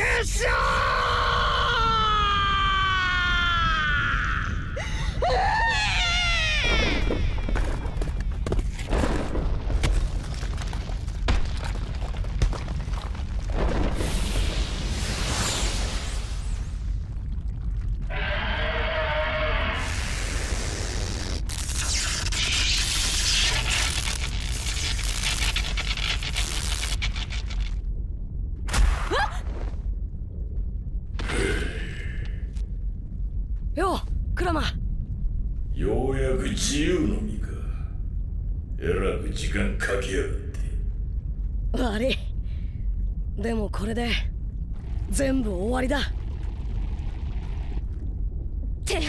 くそー。自由の身か。えらく時間かけやがって。悪い。でもこれで全部終わりだ。って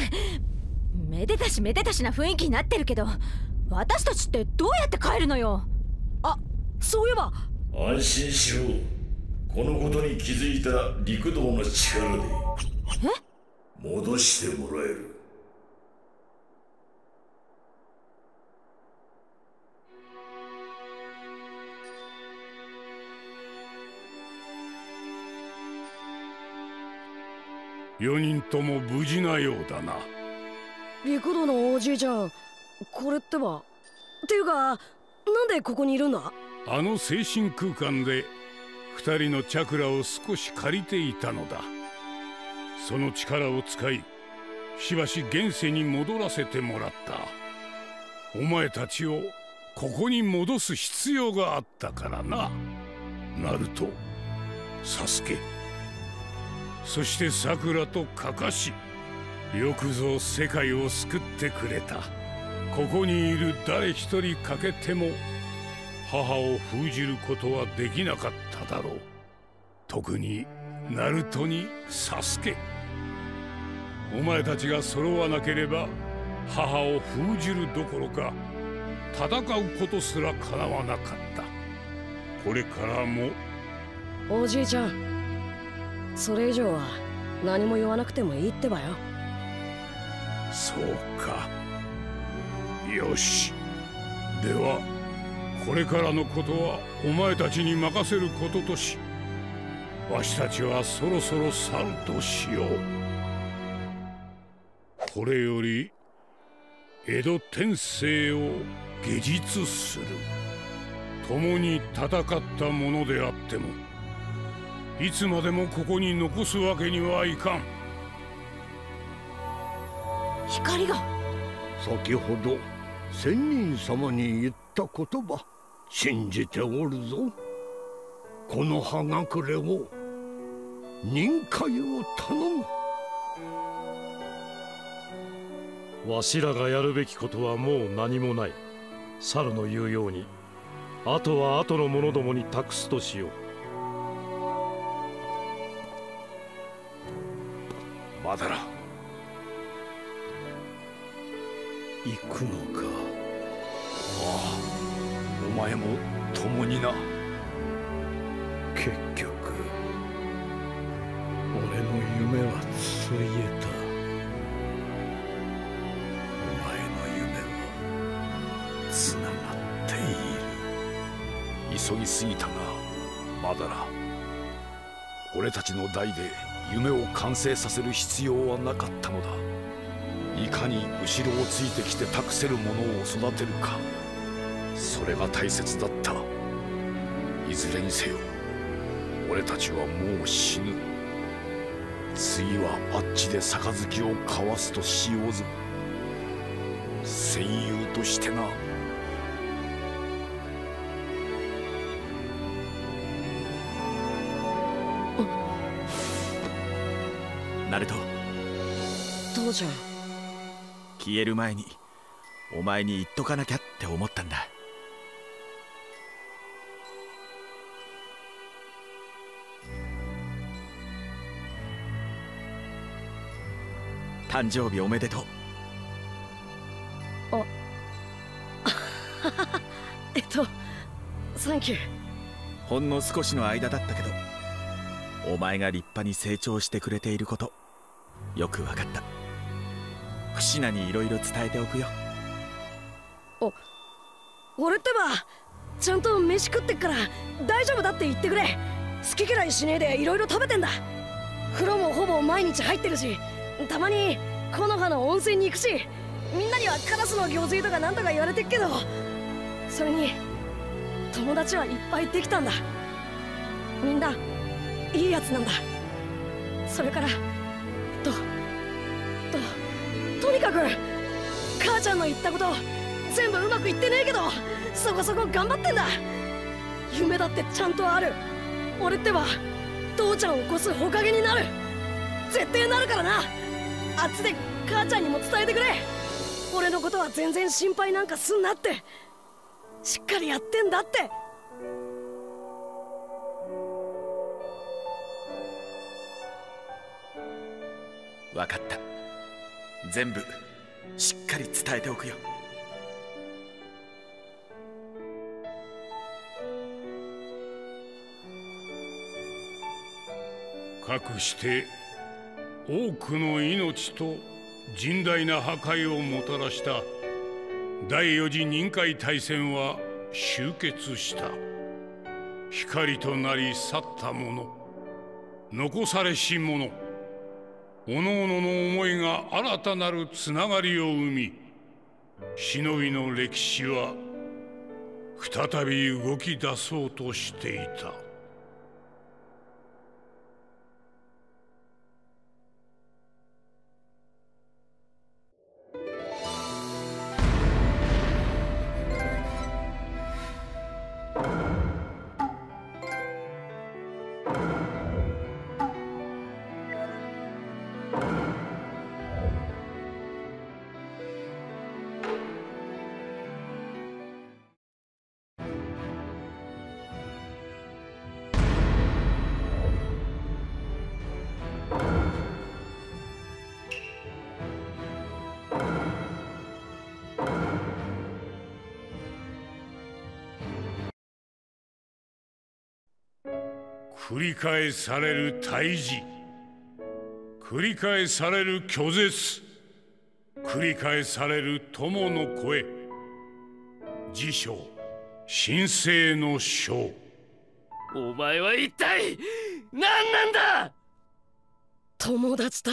めでたしめでたしな雰囲気になってるけど、私たちってどうやって帰るのよ。あ、そういえば。安心しろ。このことに気づいた陸道の力で戻してもらえる。4人とも無事なようだな。陸道のおじいちゃん、これってば。っていうか、なんでここにいるんだ。あの精神空間で2人のチャクラを少し借りていたのだ。その力を使い、しばし現世に戻らせてもらった。お前たちをここに戻す必要があったからな、ナルト、サスケ、そしてさくらとかかし。よくぞ世界を救ってくれた。ここにいる誰一人欠けても母を封じることはできなかっただろう。特にナルトにサスケ、お前たちが揃わなければ母を封じるどころか戦うことすらかなわなかった。これからも。おじいちゃん、それ以上は何も言わなくてもいいってばよ。そうか、よし。ではこれからのことはお前たちに任せることとし、わしたちはそろそろ去るとしよう。これより江戸天聖を下実する。共に戦ったものであっても、いつまでもここに残すわけにはいかん。光が先ほど仙人様に言った言葉、信じておるぞ。この葉隠れを、忍界を頼む。わしらがやるべきことはもう何もない。猿の言うように、あとは後の者どもに託すとしよう。まだら行くのか。ああ、お前も共にな。結局俺の夢はついえた。お前の夢はつながっている。急ぎすぎたな、まだら。俺たちの代で夢を完成させる必要はなかったのだ。いかに後ろをついてきて託せるものを育てるか、それが大切だった。いずれにせよ俺たちはもう死ぬ。次はあっちで杯を交わすとしようぞ、戦友としてな。ナルト、父ちゃん。消える前にお前に言っとかなきゃって思ったんだ。誕生日おめでとう。あサンキュー。ほんの少しの間だったけど、お前が立派に成長してくれていることよくわかった。クシナにいろいろ伝えておくよ。俺ってばちゃんと飯食ってっから大丈夫だって言ってくれ。好き嫌いしねえでいろいろ食べてんだ。風呂もほぼ毎日入ってるし、たまに木の葉の温泉に行くし、みんなにはカラスの行水とかなんとか言われてっけど、それに友達はいっぱいできたんだ。みんないいやつなんだ。それからとにかく母ちゃんの言ったこと全部うまくいってねえけど、そこそこ頑張ってんだ。夢だってちゃんとある。俺ってば父ちゃんを越すほかげになる。絶対なるからな。あっちで母ちゃんにも伝えてくれ。俺のことは全然心配なんかすんなって。しっかりやってんだって。わかった。全部しっかり伝えておくよ。かくして多くの命と甚大な破壊をもたらした第4次忍界大戦は終結した。光となり去った者、残されし者、おのおのの思いが新たなるつながりを生み、忍びの歴史は再び動き出そうとしていた。繰り返される退治、繰り返される拒絶、繰り返される友の声、自称神聖の将。お前は一体何なんだ。友達だ。